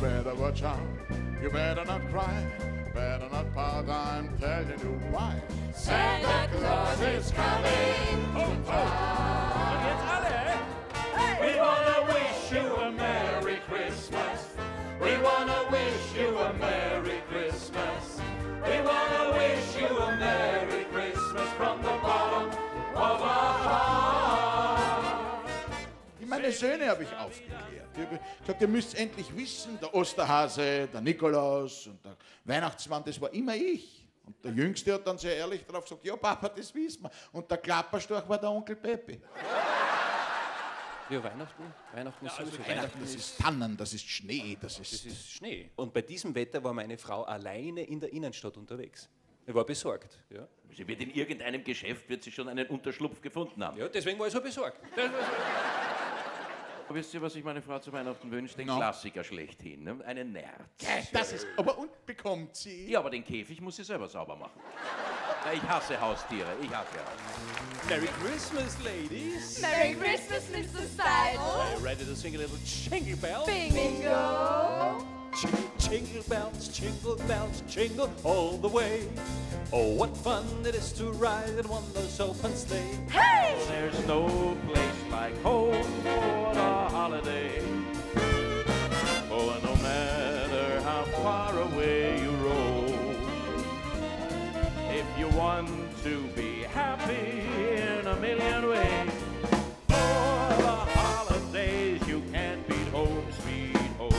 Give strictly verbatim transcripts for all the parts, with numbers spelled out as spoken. You better watch out, you better not cry, better not pout, I'm telling you why. Santa Claus is coming to town. We wanna wish you a Merry Christmas. We wanna wish you a Merry Christmas. We wanna wish you a Merry Christmas from the bottom of our heart. Meine Söhne habe ich aufgeklärt. Ich habe gesagt, ihr müsst endlich wissen, der Osterhase, der Nikolaus und der Weihnachtsmann, das war immer ich. Und der Jüngste hat dann sehr ehrlich darauf gesagt, ja Papa, das wissen wir. Und der Klapperstorch war der Onkel Peppi. Ja, Weihnachten, Weihnachten ist ja, also Weihnachten, Weihnachten ist, ist Tannen, das ist Schnee, das ist... Das ist Schnee. Und bei diesem Wetter war meine Frau alleine in der Innenstadt unterwegs. Er war besorgt, ja. Sie wird in irgendeinem Geschäft, wird sie schon einen Unterschlupf gefunden haben. Ja, deswegen war ich so besorgt. Wisst ihr, was ich meine Frau zu Weihnachten wünscht? Den no. Klassiker schlechthin, ne? Einen Nerz. Das ist, aber und bekommt sie? Ja, aber den Käfig muss sie selber sauber machen. Ja, ich hasse Haustiere, ich hasse Haustiere. Merry Christmas, ladies. Merry Christmas, Mister Steidl. Are you ready to sing a little jingle bell? Bingo. Jingle bells, jingle bells, jingle all the way. Oh, what fun it is to ride in one of those open sleighs. Hey! There's no place like home for a holiday. Oh, no matter how far away you roam, if you want to be happy in a million ways, for the holidays you can't beat home, sweet home.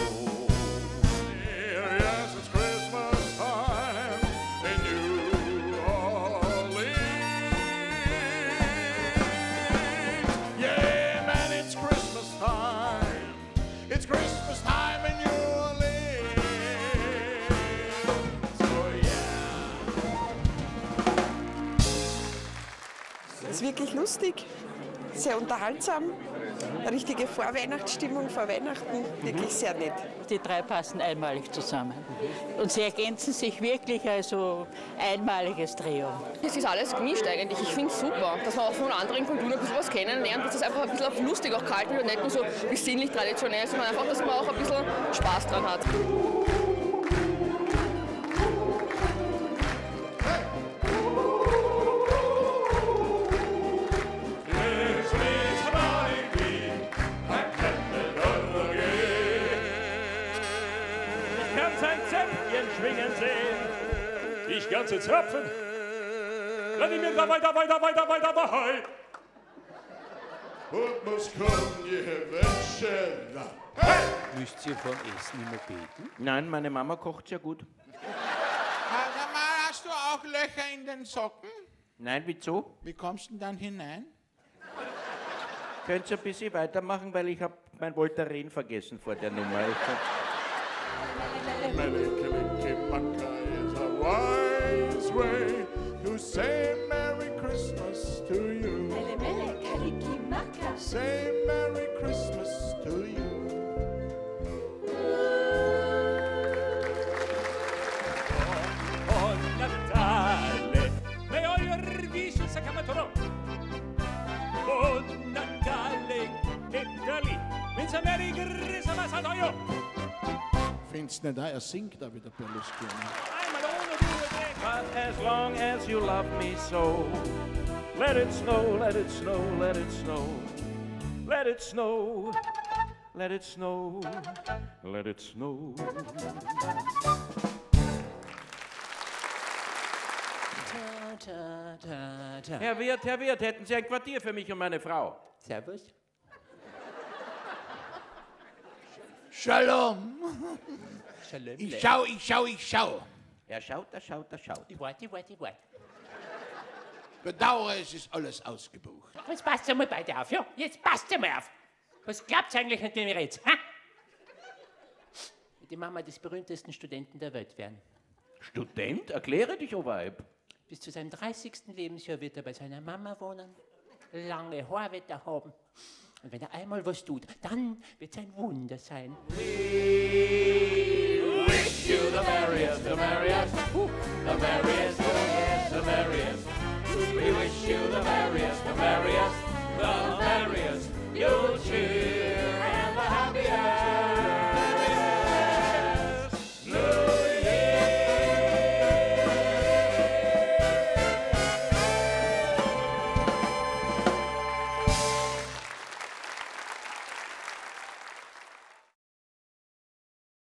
Wirklich lustig, sehr unterhaltsam, eine richtige Vorweihnachtsstimmung vor Weihnachten, wirklich sehr nett. Die drei passen einmalig zusammen und sie ergänzen sich wirklich, also einmaliges Trio. Es ist alles gemischt eigentlich, ich finde es super, dass man auch von anderen Kulturen ein bisschen was kennenlernt, dass es einfach ein bisschen auf lustig auch kalt wird, nicht nur so besinnlich traditionell, sondern einfach, dass man auch ein bisschen Spaß dran hat. Ich kann es hüpfen. Vladimir, da weiter, weiter, weiter, weiter, weiter. Und muss kommen, ihr Menschen. Hey! Müsst ihr vom Essen immer beten? Nein, meine Mama kocht sehr gut. Mama, hast du auch Löcher in den Socken? Nein, wieso? Wie kommst du denn dann hinein? Könnt ihr ein bisschen weitermachen, weil ich habe mein Voltaren vergessen vor der Nummer. Wise way to say Merry Christmas to you. Mele mele kaliki maka. Say Merry Christmas to you. Buon Natale. Me oyer visu sakamatoro. Buon Natale Italy. Minza Merry Christmas a toyo. Find's nicht da, er singt da wieder Berlusconi. But as long as you love me so, let it snow, let it snow, let it snow, let it snow, let it snow, let it snow. Herr Wirt, Herr Wirt, hätten Sie ein Quartier für mich und meine Frau? Servus. Shalom. Ich schau, ich schau, ich schau. Er schaut, er schaut, er schaut. Ich warte, ich warte, ich warte. Bedauere, es ist alles ausgebucht. Jetzt passt einmal beide auf, ja? Jetzt passt einmal auf. Was glaubt ihr eigentlich, an dem ich rede? Die Mama des berühmtesten Studenten der Welt werden. Student? Erkläre dich, oh Weib. Bis zu seinem dreißigsten Lebensjahr wird er bei seiner Mama wohnen, lange Haare wird er haben. Und wenn er einmal was tut, dann wird es ein Wunder sein. We wish you the merriest, the merriest, the merriest.